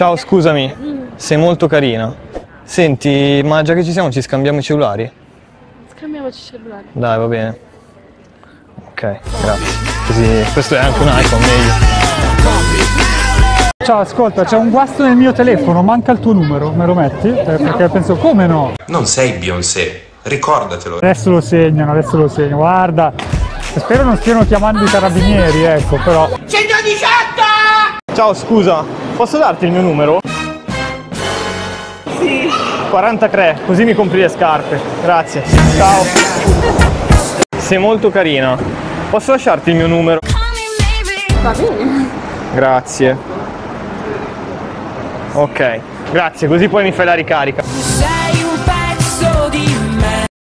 Ciao, scusami, sei molto carina. Senti, ma già che ci siamo ci scambiamo i cellulari? Scambiamoci i cellulari. Dai, va bene. Ok, grazie. Così, questo è anche un iPhone, meglio. Ciao, ascolta, c'è un guasto nel mio telefono, manca il tuo numero, me lo metti? Perché penso, come no? Non sei Beyoncé, ricordatelo. Adesso lo segno, guarda. Spero non stiano chiamando i carabinieri, ecco, però. 118! Ciao, scusa, posso darti il mio numero? Sì. 43, così mi compri le scarpe, grazie. Ciao. Sei molto carina, posso lasciarti il mio numero? Va bene. Grazie. Ok, grazie, così poi mi fai la ricarica.